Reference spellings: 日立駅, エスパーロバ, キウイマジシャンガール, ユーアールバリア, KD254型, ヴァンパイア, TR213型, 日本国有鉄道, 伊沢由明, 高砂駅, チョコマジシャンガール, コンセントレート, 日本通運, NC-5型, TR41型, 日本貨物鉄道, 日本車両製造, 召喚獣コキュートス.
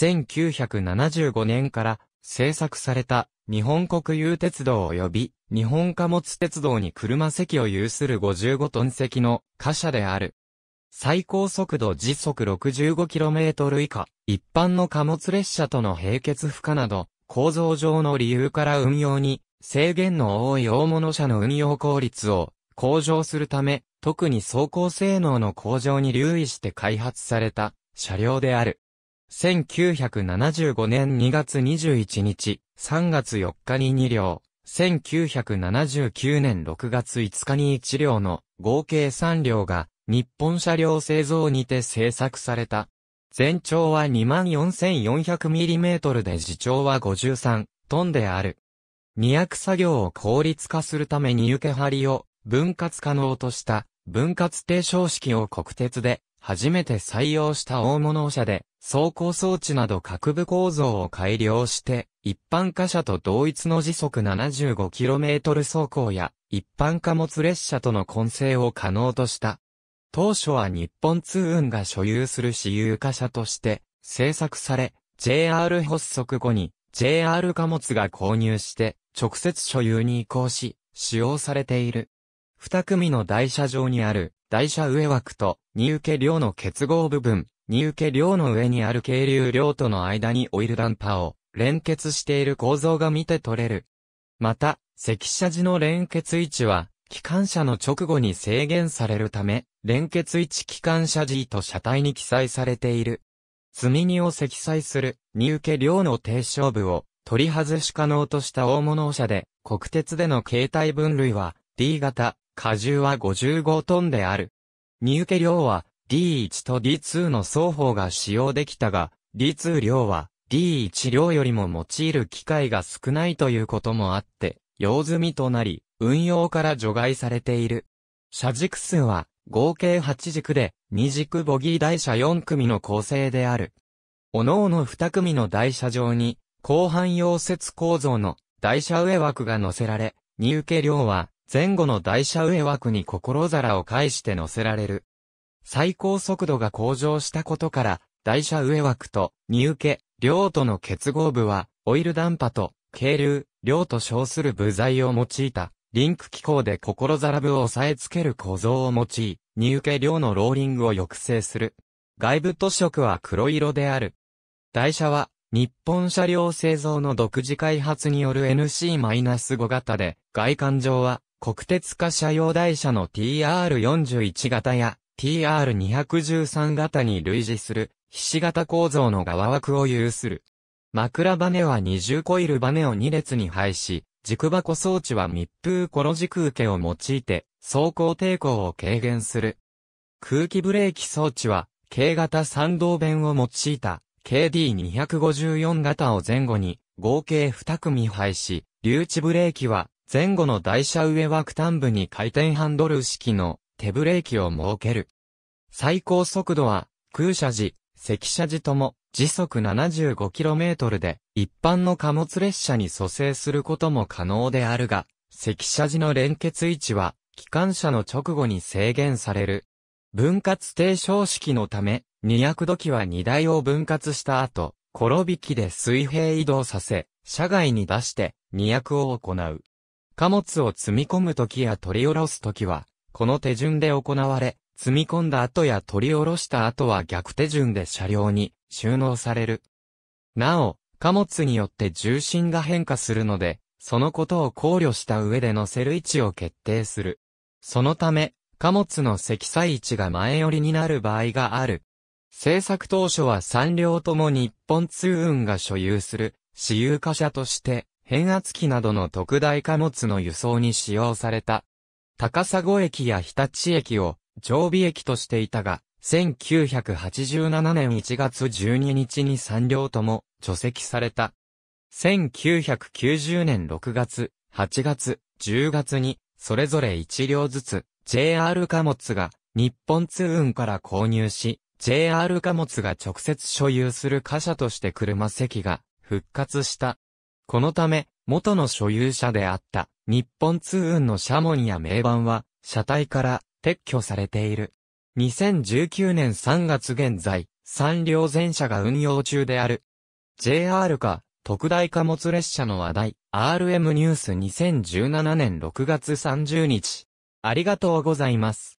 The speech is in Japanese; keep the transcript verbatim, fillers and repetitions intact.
せんきゅうひゃくななじゅうごねんから製作された日本国有鉄道及び日本貨物鉄道に車籍を有するごじゅうごトン籍の貨車である。最高速度時速 ろくじゅうごキロメートル 以下、一般の貨物列車との並結不可など、構造上の理由から運用に制限の多い大物車の運用効率を向上するため、特に走行性能の向上に留意して開発された車両である。せんきゅうひゃくななじゅうごねんにがつにじゅういちにち、さんがつよっかににりょう、せんきゅうひゃくななじゅうきゅうねんろくがついつかにいちりょうの合計さんりょうが日本車両製造にて製作された。全長は にまんよんせんよんひゃくミリメートル で自重はごじゅうさんトンである。荷役作業を効率化するために受け張りを分割可能とした分割定称式を国鉄で初めて採用した大物車で、走行装置など各部構造を改良して、一般貨車と同一の時速 ななじゅうごキロメートル 走行や、一般貨物列車との混成を可能とした。当初は日本通運が所有する私有貨車として製作され、ジェイアール 発足後に ジェイアール 貨物が購入して、直接所有に移行し、使用されている。二組の台車上にある、台車上枠と、荷受両の結合部分、荷受両の上にある係留両との間にオイルダンパーを連結している構造が見て取れる。また、積車時の連結位置は、機関車の直後に制限されるため、連結位置機関車 G と車体に記載されている。積荷を積載する、荷受両の低床部を取り外し可能とした大物車で、国鉄での形態分類は、ディーがた。荷重はごじゅうごトンである。荷受量は ディーいち と ディーに の双方が使用できたが、ディーに 量は ディーいち 量よりも用いる機会が少ないということもあって、用済みとなり、運用から除外されている。車軸数は合計はちじくで、にじくボギー台車よんくみの構成である。各々にくみの台車上に、後半溶接構造の台車上枠が載せられ、荷受量は、前後の台車上枠に心皿を介して乗せられる。最高速度が向上したことから、台車上枠と荷受両との結合部は、オイルダンパと係留両と称する部材を用いた、リンク機構で心皿部を押さえつける構造を用い、荷受両のローリングを抑制する。外部塗色は黒色である。台車は、日本車両製造の独自開発による エヌシーご型で、外観上は、国鉄貨車用台車の ティーアールよんじゅういち型や ティーアールにひゃくじゅうさん型に類似するひし形構造の側枠を有する。枕バネは二重コイルバネをにれつに配し、軸箱装置は密封コロ軸受けを用いて走行抵抗を軽減する。空気ブレーキ装置はケーがた三動弁を用いた ケーディーにひゃくごじゅうよん型を前後に合計にくみ配し、留置ブレーキは前後の台車上枠端部に回転ハンドル式の手ブレーキを設ける。最高速度は空車時、積車時とも時速 ななじゅうごキロメートル で一般の貨物列車に蘇生することも可能であるが、積車時の連結位置は機関車の直後に制限される。分割定称式のため、荷役時は荷台を分割した後、転び機で水平移動させ、車外に出して荷役を行う。貨物を積み込むときや取り下ろすときは、この手順で行われ、積み込んだ後や取り下ろした後は逆手順で車両に収納される。なお、貨物によって重心が変化するので、そのことを考慮した上で乗せる位置を決定する。そのため、貨物の積載位置が前寄りになる場合がある。製作当初はさんりょうとも日本通運が所有する私有貨車として、変圧機などの特大貨物の輸送に使用された。高砂駅や日立駅を常備駅としていたが、せんきゅうひゃくはちじゅうななねんいちがつじゅうににちにさんりょうとも除籍された。せんきゅうひゃくきゅうじゅうねんろくがつ、はちがつ、じゅうがつに、それぞれいちりょうずつ、ジェイアール 貨物が日本通運から購入し、ジェイアール 貨物が直接所有する貨車として車籍が復活した。このため、元の所有者であった、日本通運の車門や銘板は、車体から撤去されている。にせんじゅうきゅうねんさんがつ現在、さんりょう全車が運用中である。ジェイアール か、特大貨物列車の話題、アールエム ニュースにせんじゅうななねんろくがつさんじゅうにち。ありがとうございます。